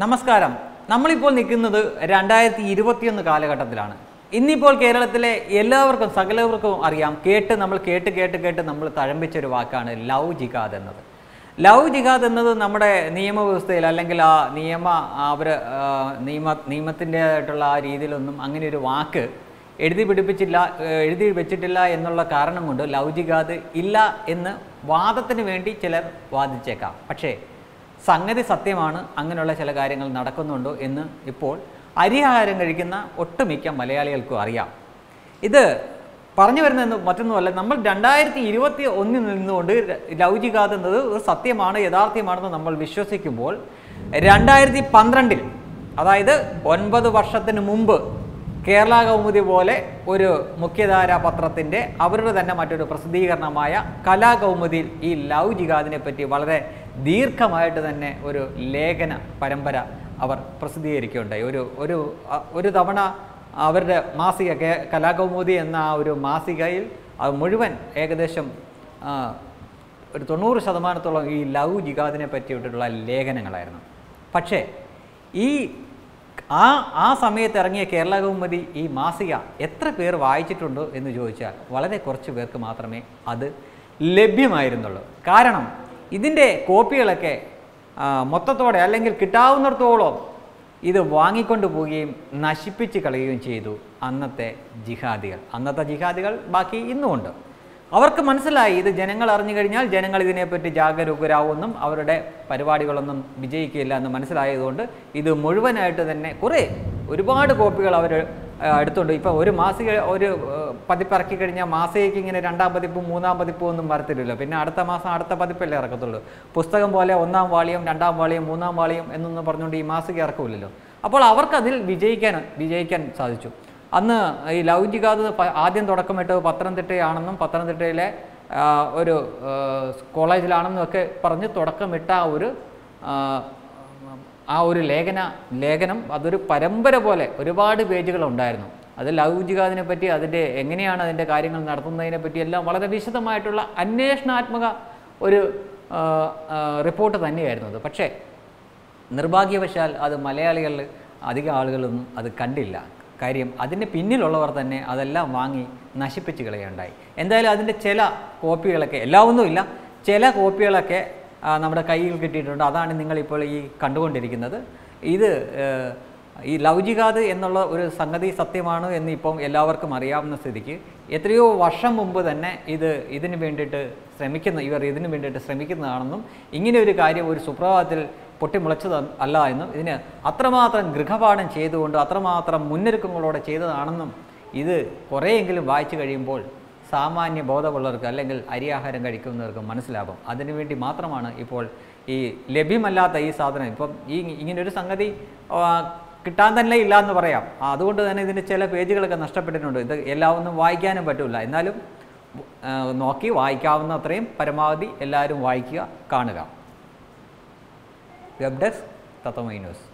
നമസ്കാരം നമ്മളിപ്പോൾ നിൽക്കുന്നത് 2021 കാലഘട്ടത്തിലാണ് ഇന്നിപ്പോൾ കേരളത്തിലെ എല്ലാവർക്കും സകലവർക്കും അറിയാം കേട്ട് നമ്മൾ തഴമ്പിച്ച ഒരു വാക്കാണ് ലവ് ജിഹാദ് എന്നത് ലവ് ജിഹാദ് എന്നത് നമ്മുടെ നിയമവ്യവസ്ഥയിൽ അല്ലെങ്കിൽ ആ നിയമത്തിൻ്റെതായിട്ടുള്ള ആ രീതിയിലൊന്നും അങ്ങനെ ഒരു വാക്ക് എഴുതി വെച്ചിട്ടില്ല എന്നുള്ള കാരണം കൊണ്ട് ലവ് ജിഹാദ് ഇല്ല എന്ന് വാദത്തിന് വേണ്ടി ചിലർ വാദിച്ചേക്കാം പക്ഷേ സംഗതി സത്യമാണ് അങ്ങനെയുള്ള ചില കാര്യങ്ങൾ നടക്കുന്നുണ്ടോ എന്ന് ഇപ്പോൾ അരിയാഹാരം കഴിക്കുന്ന ഒട്ടുമിക്ക മലയാളികൾക്കും അറിയാം ഇത് പറഞ്ഞു വരുന്നത് മറ്റൊന്നുമല്ല നമ്മൾ 2021 നിന്നുകൊണ്ട് ലവ് ജിഹാദ് എന്നത് സത്യമാണ് യഥാർത്ഥ്യമാണെന്ന് നമ്മൾ വിശ്വസിക്കുമ്പോൾ 2012 അതായത് 9 വർഷത്തിന് മുമ്പ് കേരളകൗമുദി പോലെ ഒരു മുഖ്യധാരാ പത്രത്തിൻ്റെ അവരുടെ തന്നെ മറ്റൊരു പ്രസിദ്ധീകരണമായ കലാകൗമുദിയിൽ ഈ ലവ് ജിഹാദിനെ പറ്റി വളരെ ദീർഘമായിട്ട് തന്നെ ഒരു ലേഖന പരമ്പര അവർ പ്രസിദ്ധീകരിക്കുകയുണ്ടായി ഒരു തവണ അവരുടെ മാസിക കലാകൗമുദി എന്ന ആ ഒരു മാസികയിൽ അത് മുഴുവൻ ഏകദേശം ഒരു 90% ഈ ലവ് ജിഹാദിനെ പറ്റിയിട്ടുള്ള ലേഖനങ്ങളായിരുന്നു പക്ഷേ ഈ ആ സമയത്ത് ഇറങ്ങിയ കേരളകൗമുദി ഈ മാസിക എത്ര പേർ വായിച്ചിട്ടുണ്ടോ എന്ന് ചോദിച്ചാൽ വളരെ കുറച്ച് പേർക്ക് മാത്രമേ അത് ലഭ്യമായിരുന്നുള്ളൂ കാരണം ഇതിൻ്റെ കോപ്പികളൊക്കെ മൊത്തത്തോടെ അല്ലെങ്കിൽ കിട്ടാവുന്നിടത്തോളം ഇത് വാങ്ങിക്കൊണ്ട് പോവുകയും നശിപ്പിച്ച് കളയുകയും ചെയ്തു അന്നത്തെ ജിഹാദികൾ ബാക്കി ഇന്നുമുണ്ട് അവർക്ക് മനസ്സിലായി ഇത് ജനങ്ങൾ അറിഞ്ഞു കഴിഞ്ഞാൽ ജനങ്ങൾ ഇതിനെപ്പറ്റി ജാഗരൂകരാവുമെന്നും അവരുടെ പരിപാടികളൊന്നും വിജയിക്കില്ല എന്ന് മനസ്സിലായതുകൊണ്ട് ഇത് മുഴുവനായിട്ട് തന്നെ ഒരുപാട് കോപ്പികൾ അവർ എടുത്തുണ്ട് ഇപ്പോൾ ഒരു മാസിക ഒരു പതിപ്പ് ഇറക്കി കഴിഞ്ഞാൽ മാസികയ്ക്ക് ഇങ്ങനെ 2ാം പതിപ്പും 3ാം പതിപ്പും ഒന്നും വരത്തില്ലല്ലോ പിന്നെ അടുത്ത മാസം അടുത്ത പതിപ്പല്ലേ ഇറക്കത്തുള്ളൂ പുസ്തകം പോലെ 1ാം വാള്യം 2ാം വാള്യം 3ാം വാള്യം എന്നൊന്നും പറഞ്ഞുകൊണ്ട് ഈ മാസിക ഇറക്കില്ലല്ലോ അപ്പോൾ അവർക്കതിൽ വിജയിക്കാൻ സാധിച്ചു അന്ന് ഈ ലവ് ജിഹാദ് ആദ്യം തുടക്കമിട്ട് പത്തനംതിട്ടയാണെന്നും പത്തനംതിട്ടയിലെ ഒരു കോളേജിലാണെന്നും ഒക്കെ പറഞ്ഞ് തുടക്കമിട്ട ആ ഒരു ലേഖനം അതൊരു പരമ്പര പോലെ ഒരുപാട് പേജുകളുണ്ടായിരുന്നു അത് ലവ് ജിഹാദിനെ പറ്റി എങ്ങനെയാണ് അതിൻ്റെ കാര്യങ്ങൾ നടത്തുന്നതിനെ പറ്റി എല്ലാം വളരെ വിശദമായിട്ടുള്ള അന്വേഷണാത്മക ഒരു റിപ്പോർട്ട് തന്നെയായിരുന്നു അത് പക്ഷേ നിർഭാഗ്യവശാൽ അത് മലയാളികളിൽ അധികം ആളുകളൊന്നും അത് കണ്ടില്ല കാര്യം അതിൻ്റെ പിന്നിലുള്ളവർ തന്നെ അതെല്ലാം വാങ്ങി നശിപ്പിച്ച് കളയുകയുണ്ടായി എന്തായാലും അതിൻ്റെ ചില കോപ്പികളൊക്കെ എല്ലാമൊന്നുമില്ല ചില കോപ്പികളൊക്കെ നമ്മുടെ കയ്യിൽ കിട്ടിയിട്ടുണ്ട് അതാണ് നിങ്ങളിപ്പോൾ ഈ കണ്ടുകൊണ്ടിരിക്കുന്നത് ഇത് ഈ ലവ് ജിഹാദ് എന്നുള്ള ഒരു സംഗതി സത്യമാണ് എന്ന് ഇപ്പം എല്ലാവർക്കും അറിയാവുന്ന സ്ഥിതിക്ക് എത്രയോ വർഷം മുമ്പ് തന്നെ ഇവർ ഇതിനു വേണ്ടിയിട്ട് ശ്രമിക്കുന്നതാണെന്നും ഇങ്ങനെ ഒരു കാര്യം ഒരു സുപ്രഭാതത്തിൽ പൊട്ടിമുളച്ചത് അല്ല എന്നും ഇതിന് അത്രമാത്രം ഗൃഹപാഠം ചെയ്തുകൊണ്ട് അത്രമാത്രം മുന്നൊരുക്കങ്ങളോടെ ചെയ്തതാണെന്നും ഇത് കുറേയെങ്കിലും വായിച്ചു കഴിയുമ്പോൾ സാമാന്യ ബോധമുള്ളവർക്ക് അല്ലെങ്കിൽ അരിയാഹാരം കഴിക്കുന്നവർക്ക് മനസ്സിലാകും അതിനുവേണ്ടി മാത്രമാണ് ഇപ്പോൾ ഈ ലഭ്യമല്ലാത്ത ഈ സാധനം ഇപ്പം ഇങ്ങനൊരു സംഗതി കിട്ടാൻ തന്നെ ഇല്ല എന്ന് പറയാം അതുകൊണ്ട് തന്നെ ഇതിൻ്റെ ചില പേജുകളൊക്കെ നഷ്ടപ്പെട്ടിട്ടുണ്ട് ഇത് എല്ലാവൊന്നും വായിക്കാനും പറ്റില്ല എന്നാലും നോക്കി വായിക്കാവുന്ന അത്രയും പരമാവധി എല്ലാവരും വായിക്കുക കാണുക വെബ് ഡെസ്ക് തത്വമയി ന്യൂസ്.